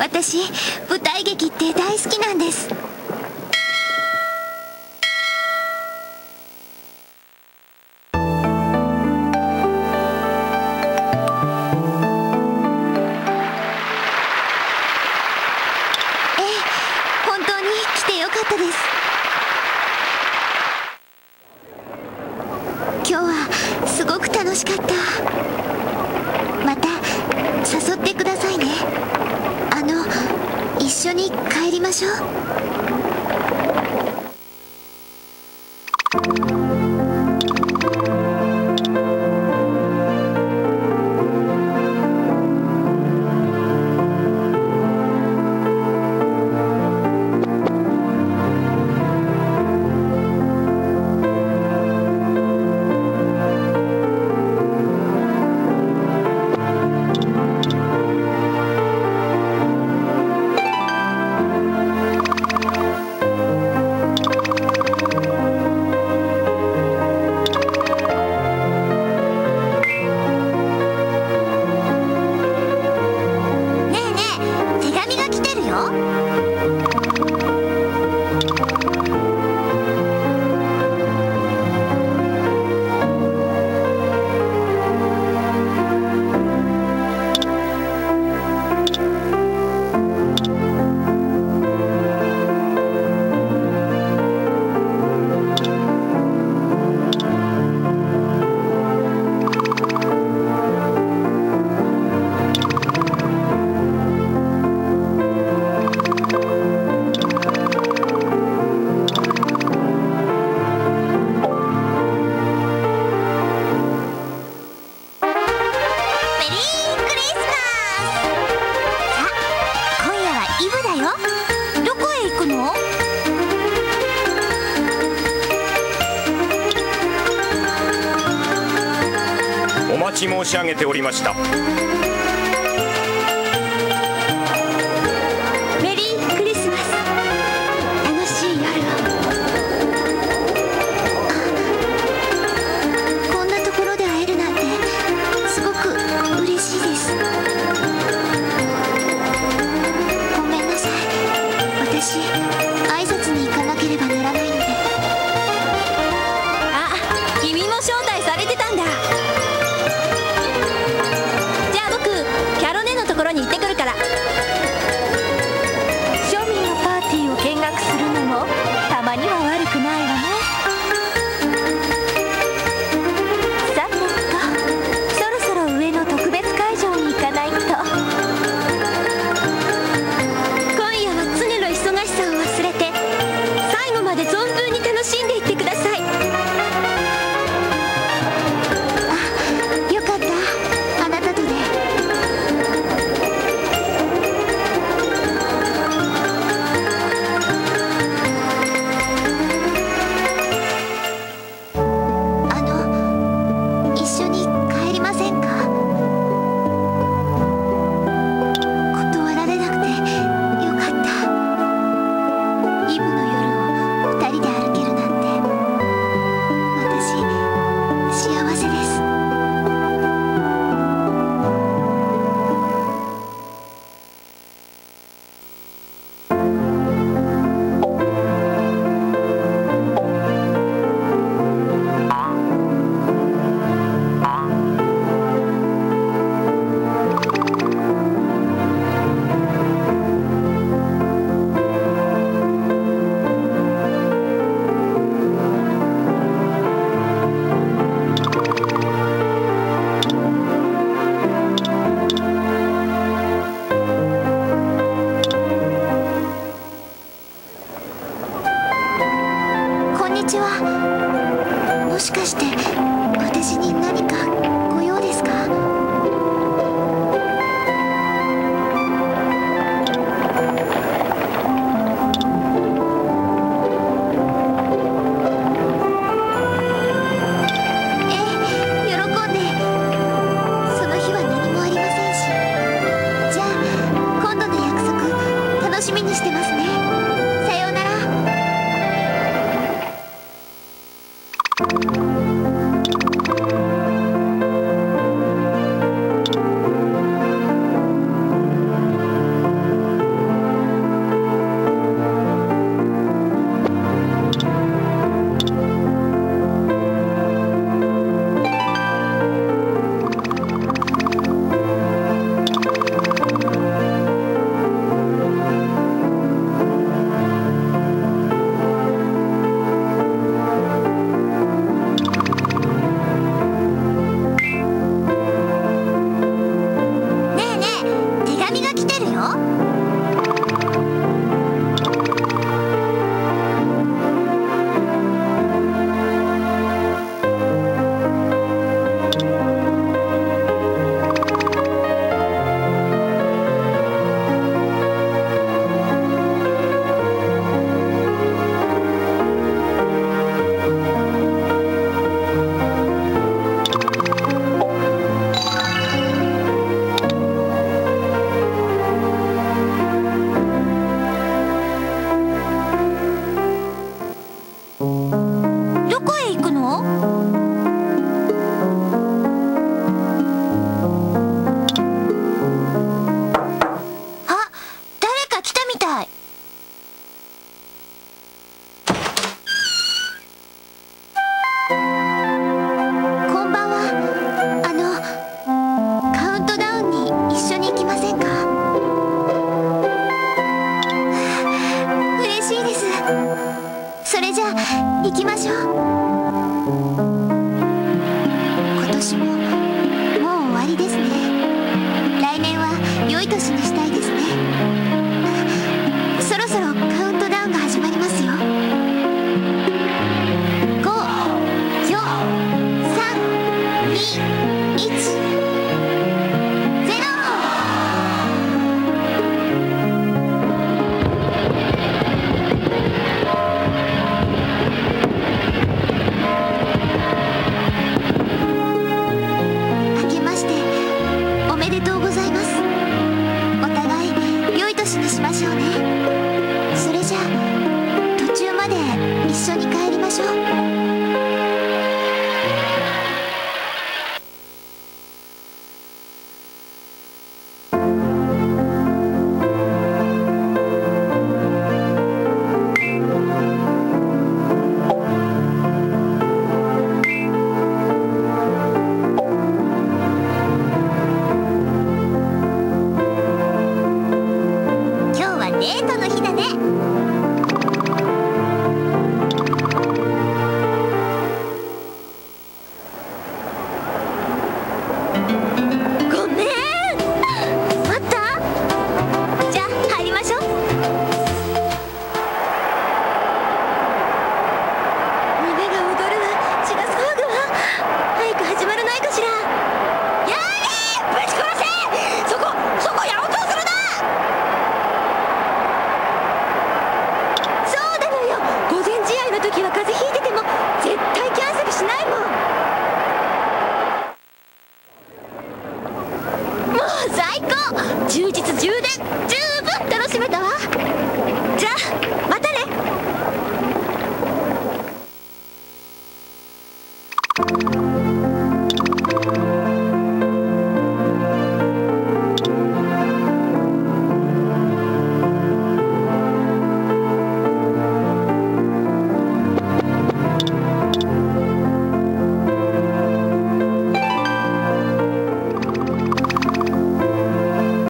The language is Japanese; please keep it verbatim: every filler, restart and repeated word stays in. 私、舞台劇って大好きなんです。申し上げておりました。メリークリスマス。楽しい夜を。こんなところで会えるなんてすごく嬉しいです。ごめんなさい、私挨拶に行かなければならないので。あ、君も招待されてたんだ。じゃあ僕デートの日だね。ごめん。待った？じゃあ入りましょう。胸が躍るわ、血が騒ぐわ。早く始まらないかしら。やれ、ぶち殺せ！そこ、そこやろうとするな。そうなのよ、午前試合の時は風邪ひいてても絶対キャンセルしないもん。もう最高、充実充電。